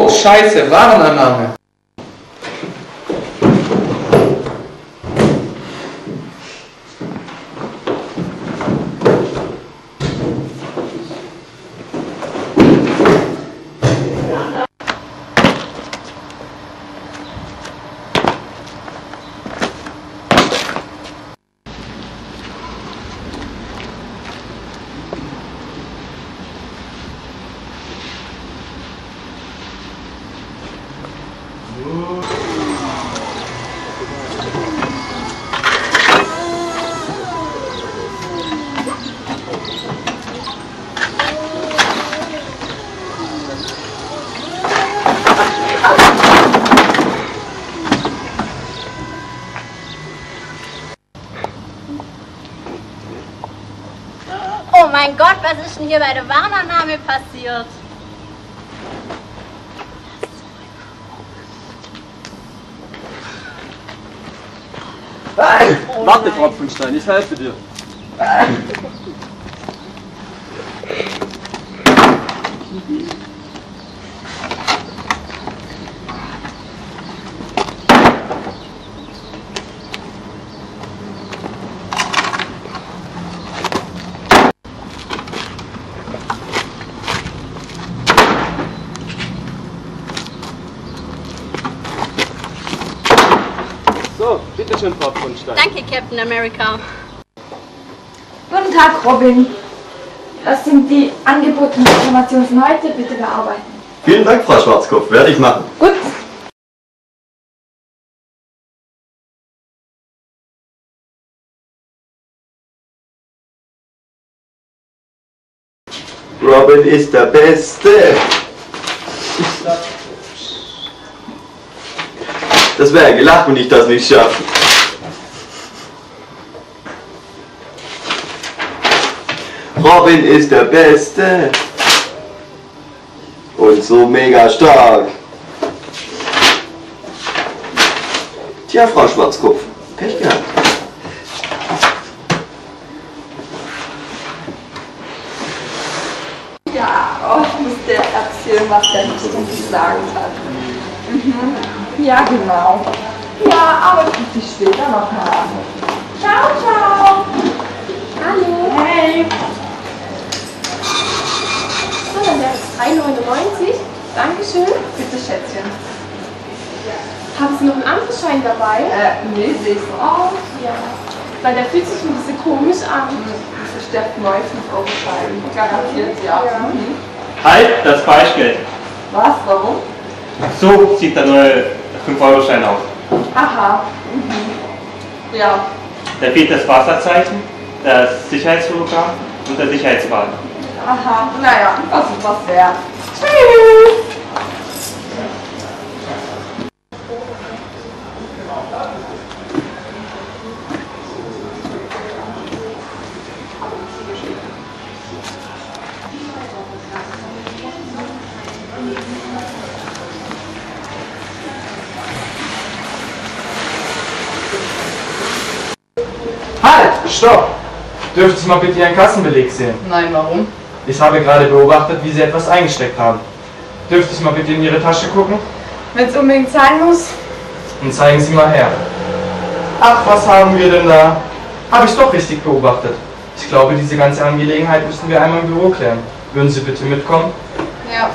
Oh, scheiße, Warenannahme. Oh mein Gott, was ist denn hier bei der Warenannahme passiert? Oh, warte, Frau Pfingstein, ich helfe dir. So, bitteschön, Frau Grundstein. Danke, Captain America. Guten Tag, Robin. Das sind die Angebote und Informationen von heute. Bitte bearbeiten. Vielen Dank, Frau Schwarzkopf. Werde ich machen. Gut. Robin ist der Beste. Das wäre gelacht, wenn ich das nicht schaffe. Robin ist der Beste und so mega stark. Tja, Frau Schwarzkopf, Pech gehabt. Ja, ich muss dir erzählen, was der Präsident gesagt hat. Mhm. Ja, genau. Ja, aber ich guck dich später noch mal an. Ciao, ciao. Hallo. Hey. So, dann wäre es 3,99. Dankeschön. Bitte, Schätzchen. Haben Sie noch einen Amtsschein dabei? Nee, sehe ich so aus. Ja. Weil der fühlt sich ein bisschen komisch an. Das ist der Stefan-Neues-Aufschein. Garantiert, ja. Halt, das Falschgeld. Was? Warum? So sieht der neue 5-Euro-Schein aus. Aha. Mhm. Ja. Da fehlt das Wasserzeichen, das Sicherheitsprogramm und der Sicherheitswagen. Aha. Naja, das ist was wert. Tschüss. Halt! Stopp! Dürfte ich mal bitte Ihren Kassenbeleg sehen? Nein, warum? Ich habe gerade beobachtet, wie Sie etwas eingesteckt haben. Dürfte ich mal bitte in Ihre Tasche gucken? Wenn es unbedingt sein muss. Dann zeigen Sie mal her. Ach, was haben wir denn da? Habe ich doch richtig beobachtet. Ich glaube, diese ganze Angelegenheit müssten wir einmal im Büro klären. Würden Sie bitte mitkommen? Ja.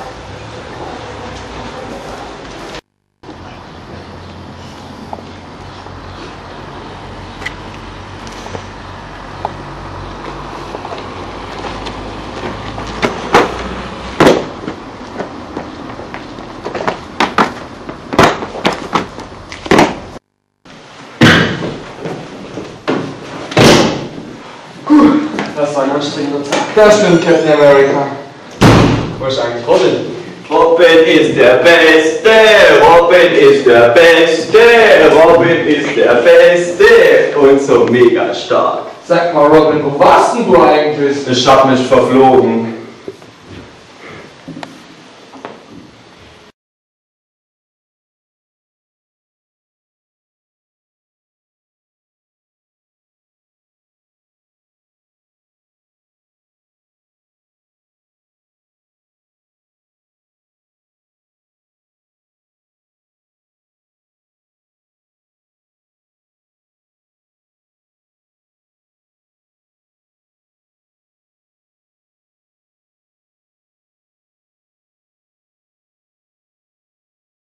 Das war ein anstrengender Tag. Das stimmt, Captain America. Wo ist eigentlich Robin? Robin ist der Beste! Robin ist der Beste! Robin ist der Beste! Und so mega stark. Sag mal, Robin, wo warst denn du eigentlich? Ich hab mich verflogen.